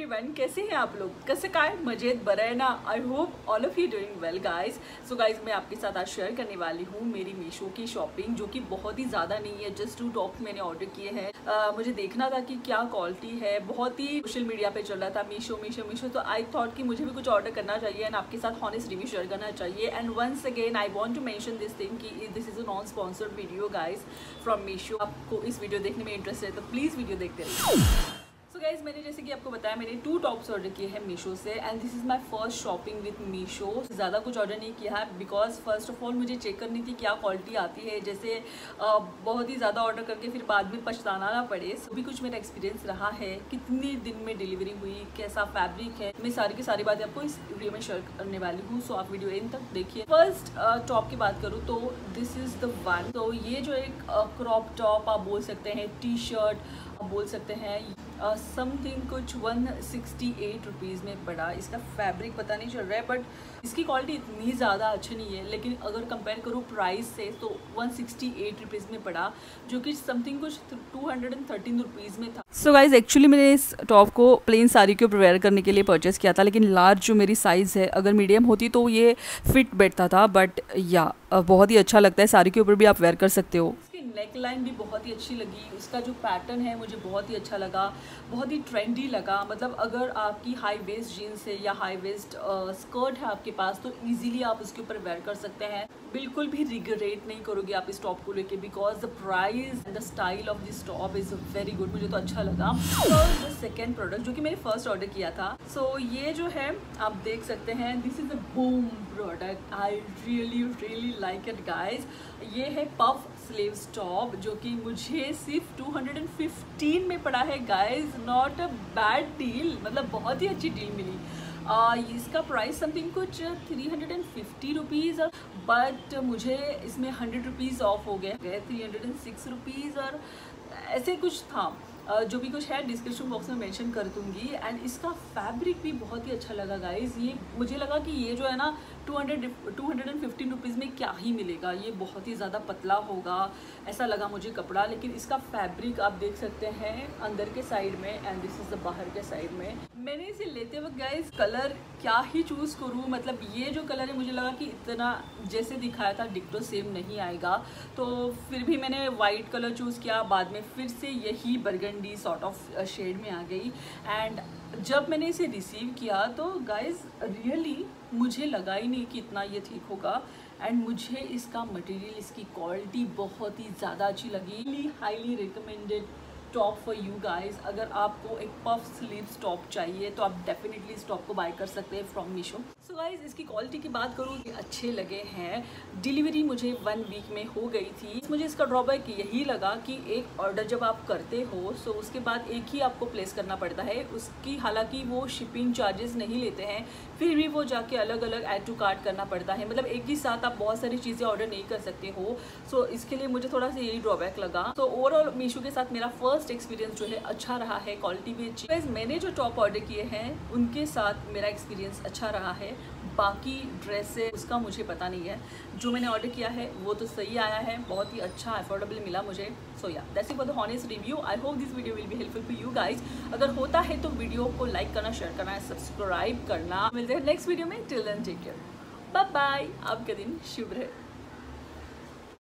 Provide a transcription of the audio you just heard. Everyone, कैसे हैं आप लोग? कैसे काय मजेद बरए ना? I hope all of you doing well guys. So guys, मैं आपके साथ आज शेयर करने वाली हूँ मेरी मीशो की शॉपिंग, जो कि बहुत ही ज़्यादा नहीं है, जस्ट 2 टॉप्स मैंने ऑर्डर किए हैं। मुझे देखना था कि क्या क्वालिटी है। बहुत ही सोशल मीडिया पे चल रहा था मीशो, तो आई थॉट कि मुझे भी कुछ ऑर्डर करना चाहिए एंड आपके साथ हॉनेस्ट रिव्यू शेयर करना चाहिए। And once again I want to mention this thing कि this is a non sponsored video guys from Meesho. आपको इस वीडियो देखने में इंटरेस्ट है तो प्लीज़ वीडियो देखते रहिए। तो गाइज़, मैंने जैसे कि आपको बताया, मैंने 2 टॉप्स ऑर्डर किए हैं मीशो से and this is my first shopping with Meesho. ज़्यादा कुछ ऑर्डर नहीं किया है बिकॉज फर्स्ट ऑफ ऑल मुझे चेक करनी थी क्या क्वालिटी आती है, जैसे बहुत ही ज़्यादा ऑर्डर करके फिर बाद में पछताना ना पड़े। सो भी कुछ मेरा एक्सपीरियंस रहा है, कितने दिन में डिलीवरी हुई, कैसा फैब्रिक है, मैं सारी की सारी बातें आपको इस वीडियो में शेयर करने वाली हूँ। सो आप वीडियो एंड तक देखिए। फर्स्ट टॉप की बात करूँ तो दिस इज़ द वन। तो ये जो एक क्रॉप टॉप आप बोल सकते हैं, टी शर्ट आप बोल सकते हैं, समथिंग कुछ 168 रुपीज़ में पड़ा। इसका फैब्रिक पता नहीं चल रहा है, बट इसकी क्वालिटी इतनी ज़्यादा अच्छी नहीं है, लेकिन अगर कंपेयर करूँ प्राइस से तो 168 रुपीज़ में पड़ा, जो कि समथिंग कुछ 213 रुपीज़ में था। सो गाइज, एक्चुअली मैंने इस टॉप को प्लेन साड़ी के ऊपर वेयर करने के लिए परचेस किया था, लेकिन लार्ज जो मेरी साइज़ है, अगर मीडियम होती तो ये फिट बैठता था, बट या बहुत ही अच्छा लगता है, साड़ी के ऊपर भी आप वेयर कर सकते हो। नेक लाइन भी बहुत ही अच्छी लगी, उसका जो पैटर्न है मुझे बहुत ही अच्छा लगा, बहुत ही ट्रेंडी लगा। मतलब अगर आपकी हाई वेस्ट जीन्स है या हाई वेस्ट स्कर्ट है आपके पास, तो इजीली आप उसके ऊपर वेयर कर सकते हैं। बिल्कुल भी रिग्रेट नहीं करोगे आप इस टॉप को लेके, because the price and the style of this top is very good. मुझे तो अच्छा लगा। और द सेकेंड प्रोडक्ट जो कि मैंने फर्स्ट ऑर्डर किया था, सो ये जो है आप देख सकते हैं, this is a boom product. I really like it guys. ये है पफ स्लीव्स टॉप, जो कि मुझे सिर्फ 215 में पड़ा है guys. Not a bad deal, मतलब बहुत ही अच्छी डील मिली। इसका प्राइस समथिंग कुछ 350 रुपीज़, बट मुझे इसमें 100 रुपीज़ ऑफ हो गए, 306 रुपीज़ और ऐसे कुछ था। जो भी कुछ है डिस्क्रिप्शन बॉक्स में मेंशन कर दूँगी। एंड इसका फैब्रिक भी बहुत ही अच्छा लगा गाइज़। ये मुझे लगा कि ये जो है ना 215 रुपीज़ में क्या ही मिलेगा, ये बहुत ही ज़्यादा पतला होगा ऐसा लगा मुझे कपड़ा, लेकिन इसका फैब्रिक आप देख सकते हैं अंदर के साइड में एंड दिस इज़ द बाहर के साइड में। मैंने इसे लेते वक्त गाइज़ कलर क्या ही चूज़ करूँ, मतलब ये जो कलर है मुझे लगा कि इतना जैसे दिखाया था डिक्टो सेम नहीं आएगा, तो फिर भी मैंने वाइट कलर चूज़ किया। बाद में फिर से यही बर्गंडी सॉर्ट ऑफ शेड में आ गई। एंड जब मैंने इसे रिसीव किया तो गाइज रियली मुझे लगा ही नहीं कि इतना ये ठीक होगा। एंड मुझे इसका मटेरियल, इसकी क्वालिटी बहुत ही ज़्यादा अच्छी लगी। Highly recommended top for you guys. अगर आपको एक पफ स्लीव्स टॉप चाहिए तो आप डेफिनेटली इस टॉप को बाय कर सकते हैं फ्रॉम मीशो। सो गाइज, इसकी क्वालिटी की बात करूँ कि अच्छे लगे हैं। डिलीवरी मुझे 1 वीक में हो गई थी। मुझे इसका ड्रॉबैक यही लगा कि एक ऑर्डर जब आप करते हो सो उसके बाद एक ही आपको प्लेस करना पड़ता है उसकी। हालांकि वो शिपिंग चार्जेस नहीं लेते हैं, फिर भी वो जाके अलग अलग ऐड टू कार्ट करना पड़ता है, मतलब एक ही साथ आप बहुत सारी चीज़ें ऑर्डर नहीं कर सकते हो। सो इसके लिए मुझे थोड़ा सा यही ड्रॉबैक लगा। सो ओवरऑल मीशो के साथ मेरा फर्स्ट एक्सपीरियंस जो है अच्छा रहा है, क्वालिटी भी अच्छी। गाइस, मैंने जो टॉप ऑर्डर किए हैं उनके साथ मेरा एक्सपीरियंस अच्छा रहा है। बाकी ड्रेसेस उसका मुझे पता नहीं है, जो मैंने ऑर्डर किया है वो तो सही आया है, बहुत ही अच्छा अफोर्डेबल मिला मुझे। So yeah that's it for the honest review. I hope this video will be helpful for you guys. अगर होता है तो वीडियो को लाइक करना, शेयर करना, सब्सक्राइब करना। मिलते हैं नेक्स्ट वीडियो में। Till then take care, bye bye. आपका दिन शुभ रहे।